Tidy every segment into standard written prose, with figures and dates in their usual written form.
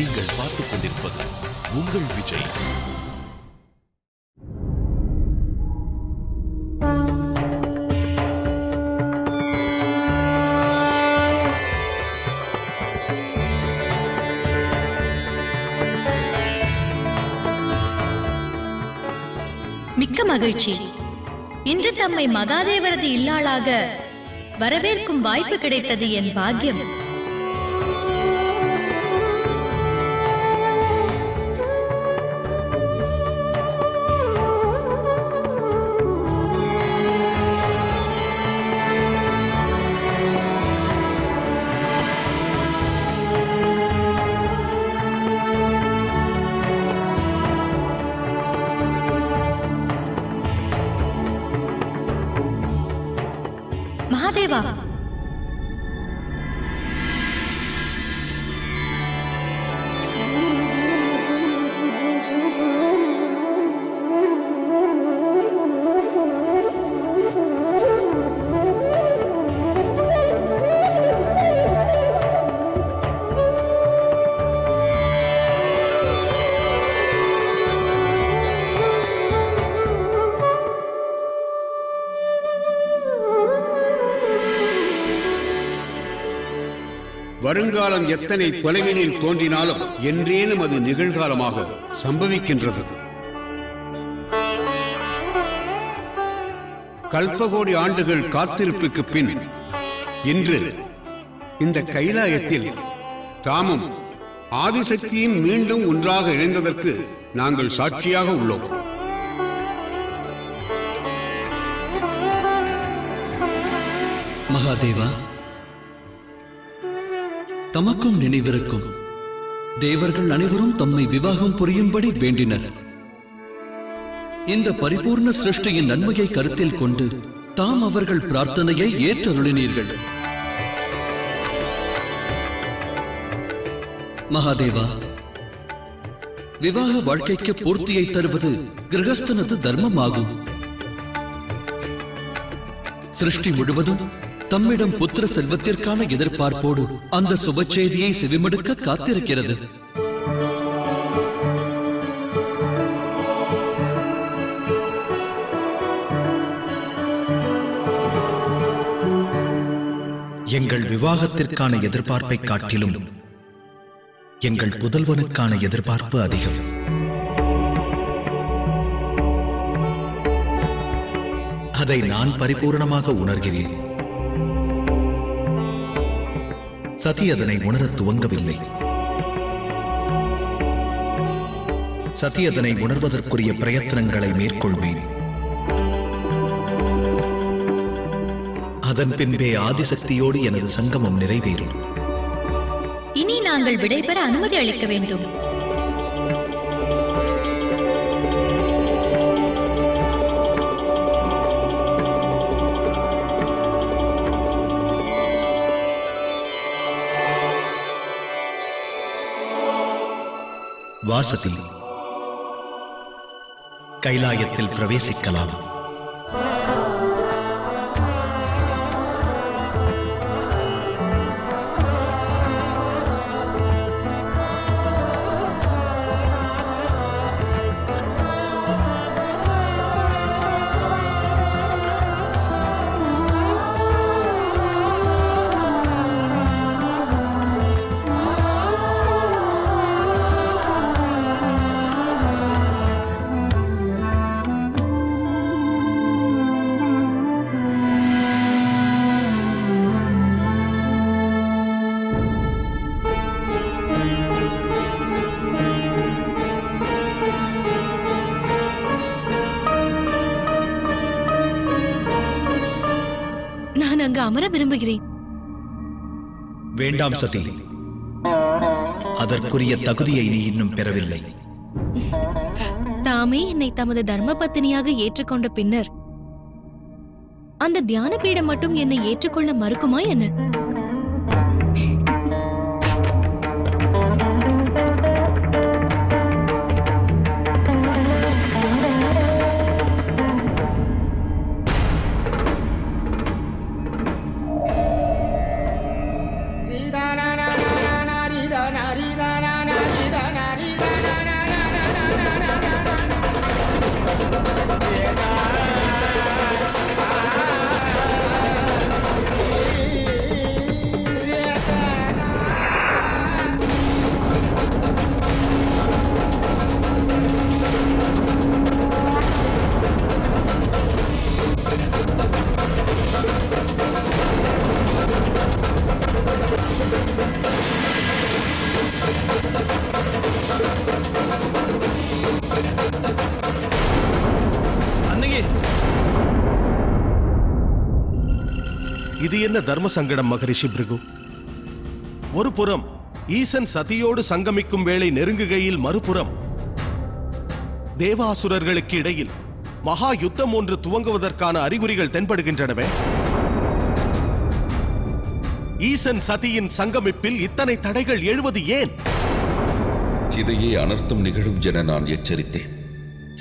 நீங்கள் பார்த்துக் கொண்டிருப்பது உங்கள் விஜய். மிக்க மகிழ்ச்சி. இன்று தம்மை மகாதேவரது இல்லாளாக வரவேற்கும் வாய்ப்பு கிடைத்தது என் பாக்கியம். महादेवा, வருங்காலம் எத்தனை தொலைவினில் தோன்றினாலும் என்றேனும் அது நிகழ்காலமாக சம்பவிக்கின்றது. கல்பகோடி ஆண்டுகள் காத்திருப்புக்கு பின் இன்று இந்த கைலாயத்தில் தாமும் ஆதிசக்தியும் மீண்டும் ஒன்றாக இணைந்ததற்கு நாங்கள் சாட்சியாக உள்ளோம். மகாதேவா, தமக்கும் நினைவிருக்கும். தேவர்கள் அனைவரும் தம்மை விவாகம் புரியும்படி வேண்டினர். இந்த பரிபூர்ண சிருஷ்டியின் நன்மையை கருத்தில் கொண்டு தாம் அவர்கள் பிரார்த்தனையை ஏற்றருளினீர்கள். மகாதேவா, விவாக வாழ்க்கைக்கு பூர்த்தியை தருவது கிரகஸ்தனது தர்மமாகும். சிருஷ்டி முழுவதும் தம்மிடம் புத்திர செல்வத்திற்கான எதிர்பார்ப்போடு அந்த சுப செய்தியை செவிமடுக்க காத்திருக்கிறது. எங்கள் விவாகத்திற்கான எதிர்பார்ப்பை காட்டிலும் எங்கள் புதல்வனுக்கான எதிர்பார்ப்பு அதிகம். அதை நான் பரிபூர்ணமாக உணர்கிறேன். சதி அதனை உணரத் துவங்கவில்லை. சதி அதனை உணர்வதற்குரிய பிரயத்தனங்களை மேற்கொள்வேன். அதன் பின்பே ஆதிசக்தியோடு எனது சங்கமம் நிறைவேறும். இனி நாங்கள் விடைபெற அனுமதி அளிக்க வேண்டும். வாசதி, கைலாயத்தில் பிரவேசிக்கலாம். அமர விரும்புகிறேன். வேண்டாம் சதி, அதற்குரிய தகுதியை நீ இன்னும் பெறவில்லை. தாமே என்னை தமது தர்ம பத்தினியாக ஏற்றுக்கொண்ட பின்னர் அந்த தியான பீடம் மட்டும் என்னை ஏற்றுக்கொள்ள மறுக்குமா என்ன? இது என்ன தர்ம சங்கடம் மகரிஷி பிருகு? ஒருபுறம் ஈசன் சதியோடு சங்கமிக்கும் வேளை நெருங்குகையில் மறுபுறம் தேவாசுரர்களுக்கு இடையில் மகா யுத்தம் ஒன்று துவங்குவதற்கான அறிகுறிகள் தென்படுகின்றனவே. ஈசன் சதியின் சங்கமிப்பில் இத்தனை தடைகள் எழுவது ஏன்? இதையே அனர்த்தம் நிகழும் என நான் எச்சரித்தேன்.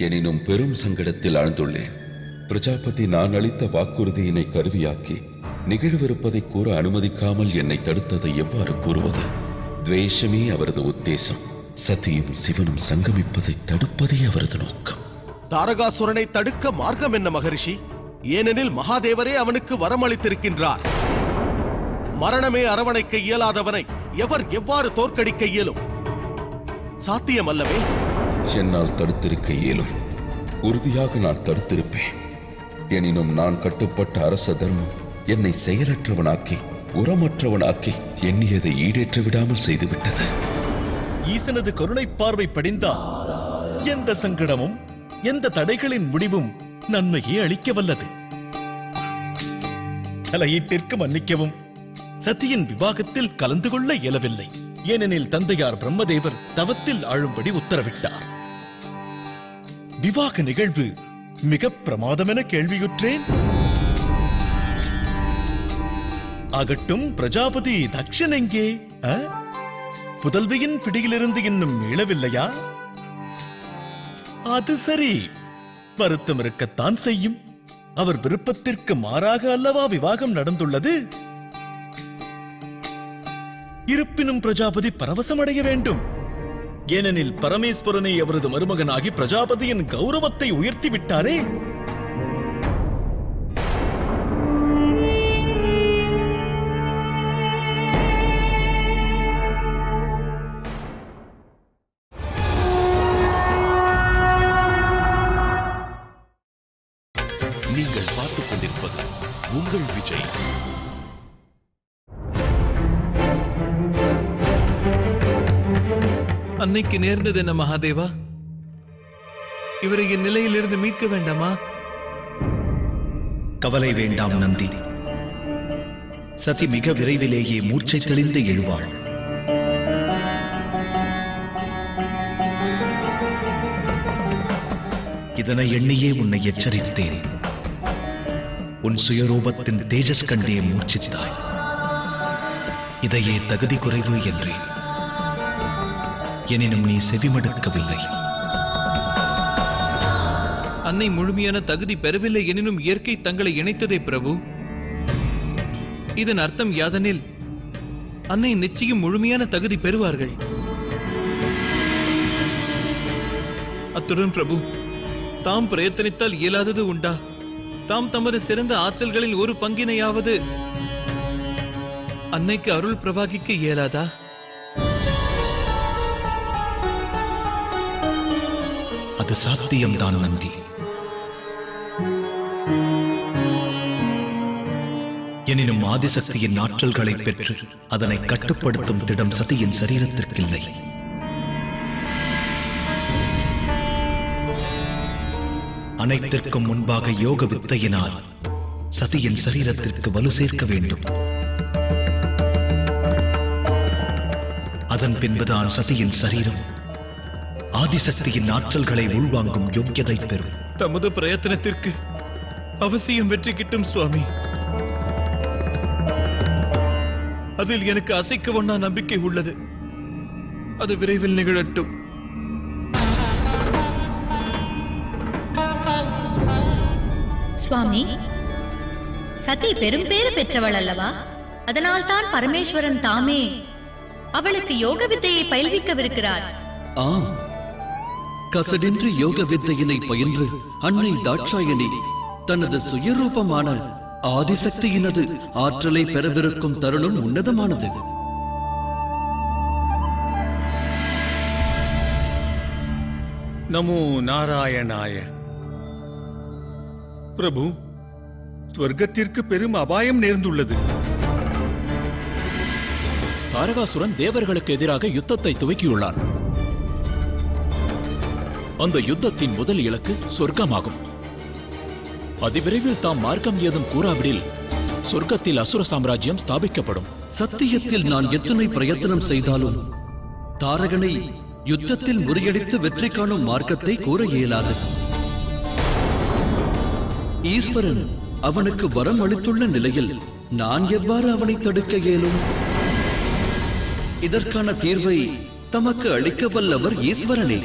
எனினும் பெரும் சங்கடத்தில் ஆழ்ந்துள்ளேன். பிரஜாபதி நான் அளித்த வாக்குறுதியினை கருவியாக்கி நிகழ்விருப்பதை கூற அனுமதிக்காமல் என்னை தடுத்ததை எவ்வாறு கூறுவது? துவேஷமே அவரது உத்தேசம். சதியும் சிவனும் சங்கமிப்பதை தடுப்பதே அவரது நோக்கம். தாரகாசுரனை தடுக்க மார்க்கம் என்ன மகரிஷி? ஏனெனில் மகாதேவரே அவனுக்கு வரமளித்திருக்கின்றார். மரணமே அரவணைக்க இயலாதவனை எவர் எவ்வாறு தோற்கடிக்க இயலும்? சாத்தியம் அல்லவே. என்னால் தடுத்திருக்க இயலும். உறுதியாக நான் தடுத்திருப்பேன். எனினும் நான் கட்டுப்பட்ட அரச தர்மம் என்னை செயலற்றவனாக்கி உரமற்றவனாக்கி எண்ணியதை ஈடேற்ற விடாமல் செய்துவிட்டது. ஈசனது கருணை பார்வை படிந்தால் எந்த சங்கடமும் எந்த தடைகளின் முடிவும் நன்மையே அளிக்க வல்லது. தலையீட்டிற்கு மன்னிக்கவும் சதியின் விவாகத்தில் கலந்து கொள்ள இயலவில்லை. ஏனெனில் தந்தையார் பிரம்மதேவர் தவத்தில் ஆழும்படி உத்தரவிட்டார். விவாக நிகழ்வு மிக பிரமாதமென கேள்வியுற்றேன். ஆகட்டும், பிரஜாபதி தக்ஷன் எங்கே? புதல்வியின் பிடியிலிருந்து இன்னும் மீளவில்லையா? அது சரி, வருத்தம் இருக்கத்தான் செய்யும். அவர் விருப்பத்திற்கு மாறாக அல்லவா விவாகம் நடந்துள்ளது. இருப்பினும் பிரஜாபதி பரவசமடைய வேண்டும். ஏனெனில் பரமேஸ்வரனை அவரது மருமகனாகி பிரஜாபதியின் கௌரவத்தை உயர்த்தி விட்டாரே. அன்னைக்கு நேர்ந்தது என்ன மகாதேவா? இவரை என் நிலையிலிருந்து மீட்க வேண்டாமா? கவலை வேண்டாம் நந்தி. சதி மிக விரைவிலேயே மூர்ச்சை தெளிந்து எழுவாள். இதனை எண்ணியே உன்னை எச்சரித்தேன். உன் சுயரூபத்தின் தேஜஸ் கண்டே மூர்ச்சித்தாய். இதையே தகுதி குறைவு என்றேன். எனினும் நீ செவிமடுக்கவில்லை. அன்னை முழுமையான தகுதி பெறவில்லை. எனினும் இயற்கை தங்களை இணைத்ததே பிரபு. இதன் அர்த்தம் யாதெனில் அன்னை நிச்சயம் முழுமையான தகுதி பெறுவார்கள். அத்துடன் பிரபு, தாம் பிரயத்தனித்தால் இயலாதது உண்டா? தாம் தமது சிறந்த ஆற்றல்களில் ஒரு பங்கினையாவது அன்னைக்கு அருள் பிரவாகிக்க இயலாதா? அது சாத்தியம்தான் நந்தி. எனினும் ஆதிசக்தியின் ஆற்றல்களை பெற்று அதனை கட்டுப்படுத்தும் திடம் சதியின் சரீரத்திற்கில்லை. அனைத்திற்கும் முன்பாக யோக வித்தையினால் சதியின் சரீரத்திற்கு வலு சேர்க்க வேண்டும். அதன் பின்புதான் சதியின் சரீரம் ஆதிசக்தியின் ஆற்றல்களை உள்வாங்கும் யோக்கியதை பெறும். தமது பிரயத்தனத்திற்கு அவசியம் வெற்றி கிட்டும் சுவாமி. அதில் எனக்கு அசைக்க ஒன்னா நம்பிக்கை உள்ளது. அது விரைவில் நிகழட்டும். சுவாமி, சதி பெரும் பேறு பெற்றவள் அல்லவா? அதனால் தான் பரமேஸ்வரன் தாமே அவளுக்கு யோக வித்தையை பயில்விக்கவிருக்கிறார். ஆம், கசடின்றி யோக வித்தையினை பயின்று அன்னை தாட்சாயணி தனது சுயரூபமான ஆதிசக்தியினது ஆற்றலை பெறவிருக்கும் தருணம் உன்னதமானது. நமோ நாராயணாய. பிரபு, ஸ்வர்க்கத்திற்கு பெரும் அபாயம் நேர்ந்துள்ளது. தாரகாசுரன் தேவர்களுக்கு எதிராக யுத்தத்தை துவக்கியுள்ளார். அந்த யுத்தத்தின் முதல் இலக்கு சொர்க்கமாகும். அதிவிரைவில் தாம் மார்க்கம் ஏதும் கூறாவிடில் சொர்க்கத்தில் அசுர சாம்ராஜ்யம் ஸ்தாபிக்கப்படும். சத்தியத்தில் நான் எத்தனை பிரயத்தனம் செய்தாலும் தாரகனை யுத்தத்தில் முறியடித்து வெற்றி காணும் மார்க்கத்தை கூற இயலாது. ஈஸ்வரன் அவனுக்கு வரம் அளித்துள்ள நிலையில் நான் எவ்வாறு அவனை தடுக்க இயலும்? இதற்கான தீர்வை தமக்கு அளிக்க வல்லவர் ஈஸ்வரனே.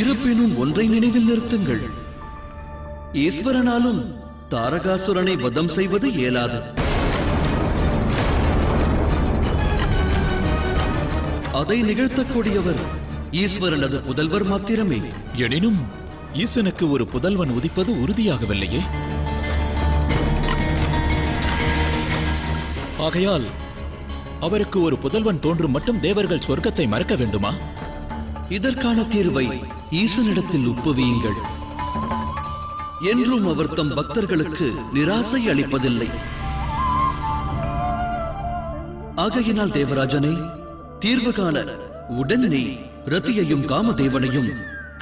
இருப்பினும் ஒன்றை நினைவில் நிறுத்துங்கள், ஈஸ்வரனாலும் தாரகாசுரனை வதம் செய்வது இயலாது. அதை நிகழ்த்தக்கூடியவர் ஈஸ்வரனது புதல்வர் மாத்திரமே. எனினும் ஈசனுக்கு ஒரு புதல்வன் உதிப்பது உறுதியாகவில்லையே. ஆகையால் அவருக்கு ஒரு புதல்வன் தோன்றும் மட்டும் தேவர்கள் சொர்க்கத்தை மறக்க வேண்டுமா? இதற்கான தீர்வை ஈசனிடத்தில் ஒப்புவியுங்கள். என்றும் அவர் தம் பக்தர்களுக்கு நிராசை அளிப்பதில்லை. ஆகையினால் தேவராஜனை தீர்வு காண உடனே ரதியையும் காமதேவனையும்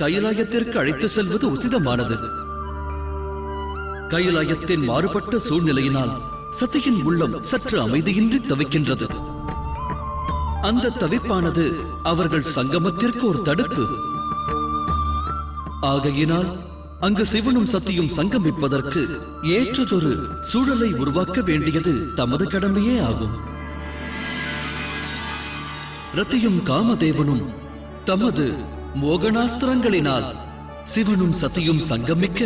கைலாயத்திற்கு அழைத்து செல்வது உசிதமானது. கைலாயத்தின் மாறுபட்ட சூழ்நிலையினால் சத்தியின் உள்ளம் சற்று அமைதியின்றி தவிக்கின்றது. அந்த தவிப்பானது அவர்கள் சங்கமத்திற்கு ஒரு தடுப்பு. ஆகையினால் அங்கு சிவனும் சத்தியும் சங்கமிப்பதற்கு ஏற்றதொரு சூழலை உருவாக்க வேண்டியது தமது கடமையே ஆகும். ரதியும் காமதேவனும் தமது மோகனாஸ்திரங்களினால் சிவனும் சத்தியும் சங்கமிக்க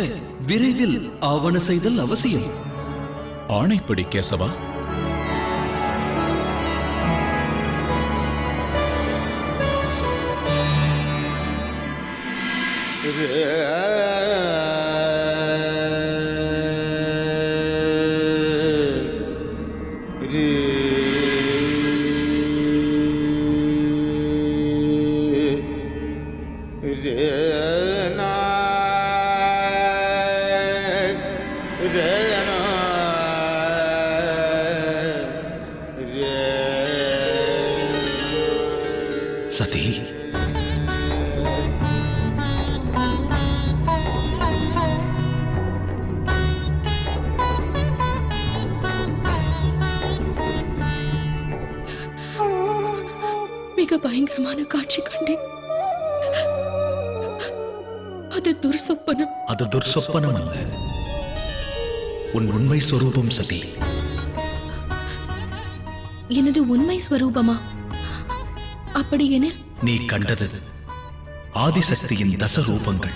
விரைவில் ஆவண செய்தல் அவசியம். ஆணைப்படி கேசவா. சதி, மிக பயங்கரமான காட்சி கண்டேன். அது துர்சொப்பனம். அது துர்சொப்பனம் அல்ல, உன் உண்மை ஸ்வரூபம் சதி. எனது உண்மை ஸ்வரூபமா? அப்படி என நீ கண்டது ஆதிசக்தியின் தசரூபங்கள்.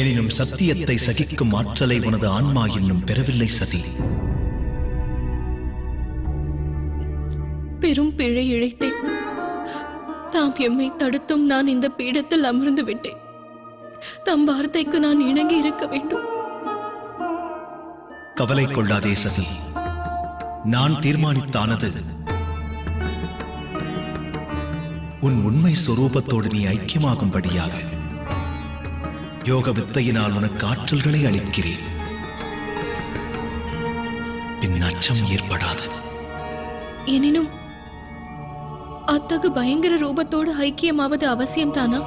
எனினும் சத்தியத்தை சகிக்கும் ஆற்றலை உனது ஆன்மா இன்னும் பெறவில்லை சதி. பெரும் பிழை இழைத்தேன். தாம் எம்மை தடுத்தும் நான் இந்த பீடத்தில் அமர்ந்து விட்டேன். தம் வார்த்தைக்கு நான் இணங்கி இருக்க வேண்டும். கவலை கொள்ளாதே சதி, நான் தீர்மானித்தானது உன் உண்மை சொரூபத்தோடு நீ ஐக்கியமாகும்படியாக. யோக வித்தையினால் உனக்கு ஆற்றல்களை அளிக்கிறேன், பின் அச்சம் ஏற்படாது. எனினும் அத்தகு பயங்கர ரூபத்தோடு ஐக்கியமாவது அவசியம்தானா?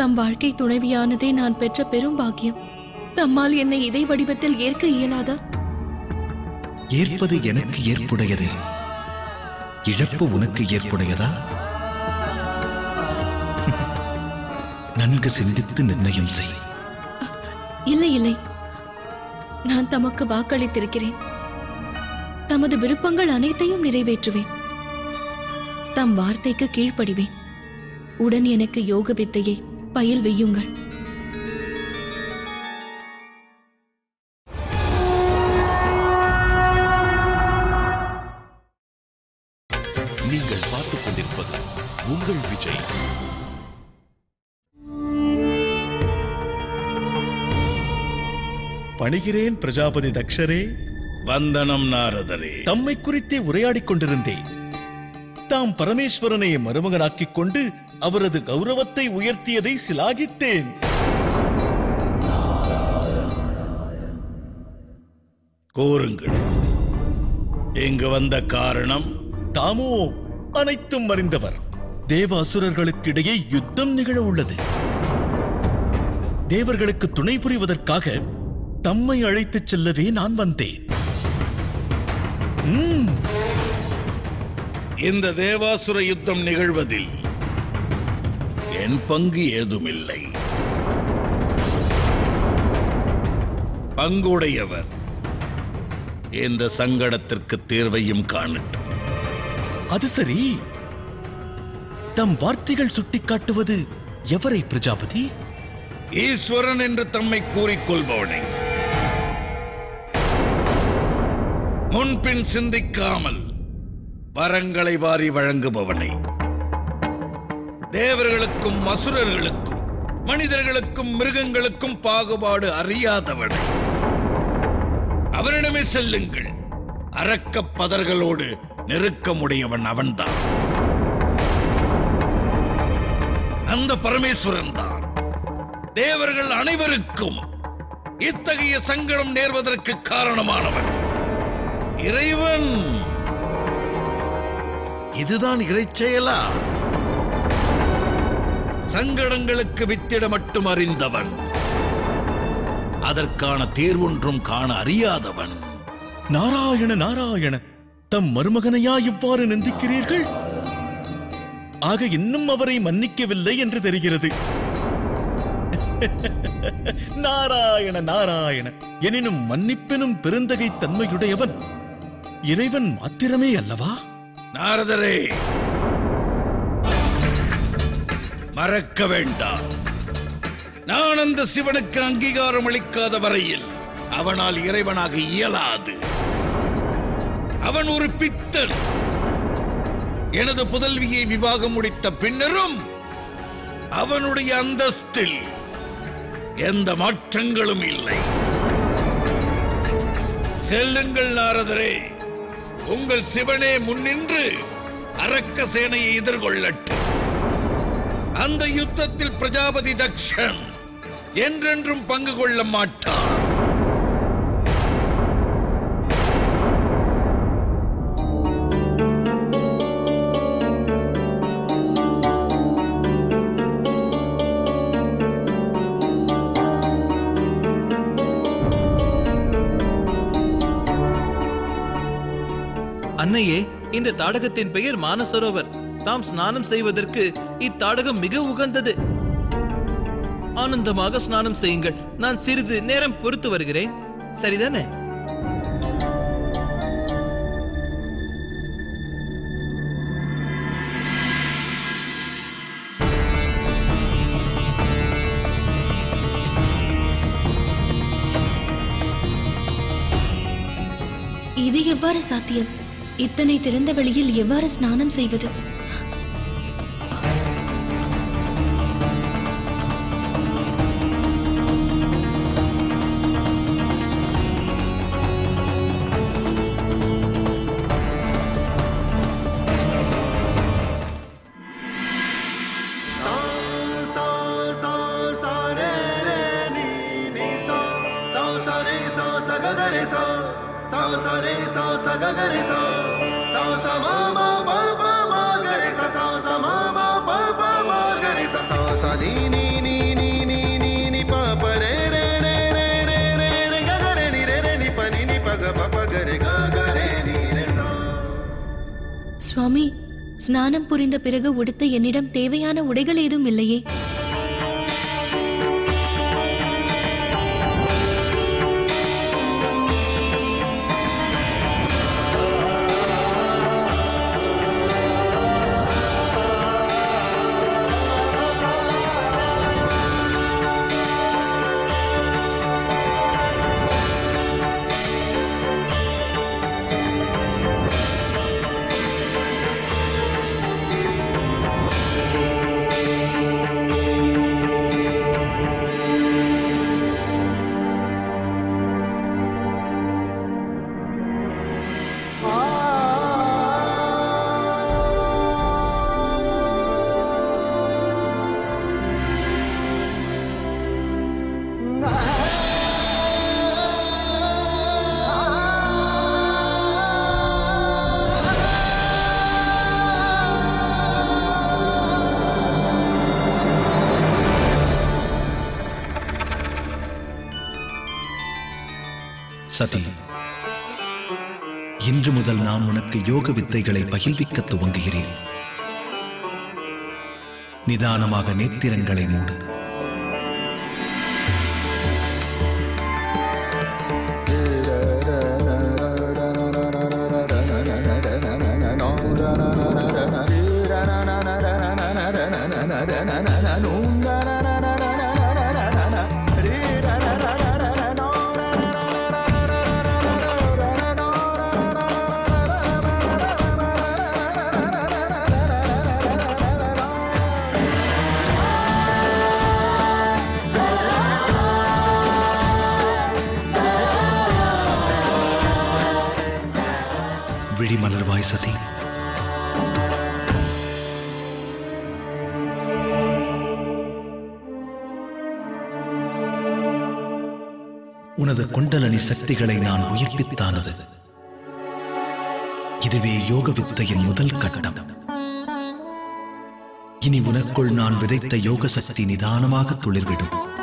தம் வாழ்க்கை துணைவியானதே நான் பெற்ற பெரும் பாக்கியம். தம்மால் என்னை இதை வடிவத்தில் ஏற்க இயலாதா? ஏற்பது எனக்கு ஏற்புடையது, இழப்பு உனக்கு ஏற்புடையதா? நன்கு சிந்தித்து நிர்ணயம் செய். இல்லை இல்லை, நான் தமக்கு வாக்களித்திருக்கிறேன். தமது விருப்பங்கள் அனைத்தையும் நிறைவேற்றுவேன். தம் வார்த்தைக்கு கீழ்ப்படிவேன். உடன் எனக்கு யோக வித்தையை பயில் வையுங்கள். பணிகிறேன் பிரஜாபதி தக்ஷரே. வந்தனம் நாரதரே. தம்மை குறித்தே உரையாடிக் கொண்டிருந்தேன். தாம் பரமேஸ்வரனை மருமகனாக்கிக் கொண்டு அவரது கௌரவத்தை உயர்த்தியதை சிலாகித்தேன். கோருங்கள், இங்கு வந்த காரணம்? தாமோ அனைத்தும் அறிந்தவர். தேவ அசுரர்களுக்கிடையே யுத்தம் நிகழ உள்ளது. தேவர்களுக்கு துணை புரிவதற்காக தம்மை அழைத்துச் செல்லவே நான் வந்தேன். இந்த தேவாசுர யுத்தம் நிகழ்வதில் என் பங்கு ஏதுமில்லை. பங்குடையவர் இந்த சங்கடத்திற்கு தீர்வையும் காணட்டும். அது சரி, தம் வார்த்தைகள் சுட்டிக்காட்டுவது எவரை பிரஜாபதி? ஈஸ்வரன் என்று தம்மை கூறிக்கொள்பவனை. முன்பின் சிந்திக்காமல் வரங்களை வாரி வழங்குபவனை. தேவர்களுக்கும் அசுரர்களுக்கும் மனிதர்களுக்கும் மிருகங்களுக்கும் பாகுபாடு அறியாதவனை. அவனிடமே செல்லுங்கள். அரக்கப் பதர்களோடு நெருக்கமுடையவன் அவன்தான். அந்த பரமேஸ்வரன் தான் தேவர்கள் அனைவருக்கும் இத்தகைய சங்கடம் நேர்வதற்கு காரணமானவன். இறைவன் இதுதான் இறைச்செயலா? சங்கடங்களுக்கு வித்திட மட்டும் அறிந்தவன், அதற்கான தீர்வொன்றும் காண அறியாதவன். நாராயண நாராயண, தம் மருமகனையா இவ்வாறு நிந்திக்கிறீர்கள்? ஆக இன்னும் அவரை மன்னிக்கவில்லை என்று தெரிகிறது. நாராயண நாராயண. எனினும் மன்னிப்பெனும் பெருந்தகை தன்மையுடையவன் இறைவன் மாத்திரமே அல்லவா? நாரதரே, மறக்க வேண்டாம். நான் அந்த சிவனுக்கு அங்கீகாரம் அளிக்காத வரையில் அவனால் இறைவனாக இயலாது. அவன் ஒரு பித்தன். எனது புதல்வியை விவாகம் முடித்த பின்னரும் அவனுடைய அந்தஸ்தில் எந்த மாற்றங்களும் இல்லை. செல்லுங்கள் நாரதரே, உங்கள் சிவனே முன்னின்று அரக்க சேனையை எதிர்கொள்ளட்டும். அந்த யுத்தத்தில் பிரஜாபதி தக்ஷன் என்றென்றும் பங்கு கொள்ள மாட்டான். அன்னையே, இந்த தாடகத்தின் பெயர் மானசரோவர். தாம் ஸ்நானம் செய்வதற்கு இத்தாடகம் மிக உகந்தது. ஆனந்தமாக ஸ்நானம் செய்யுங்கள். நான் சிறிது நேரம் பொறுத்து வருகிறேன். சரிதானே? இது எவ்வாறு சாத்தியம்? இத்தனை திறந்த வெளியில் எவ்வாறு ஸ்நானம் செய்வது? சுவாமி, ஸ்நானம் புரிந்த பிறகு உடுத்த என்னிடம் தேவையான உடைகள் ஏதும் இல்லையே. சதி, இன்று முதல் நான் உனக்கு யோக வித்தைகளை பகிர்விக்க துவங்குகிறேன். நிதானமாக நேத்திரங்களை மூடு. विड़ी मलरवाई सती, उनद कुंडलनी शक्तिகளை நான் உயிர்ப்பித்தானது. இதுவே யோக வித்தையின் முதல் கட்டம். இனி உனக்குள் நான் விதைத்த யோக சக்தி நிதானமாக துளிர்விடும்.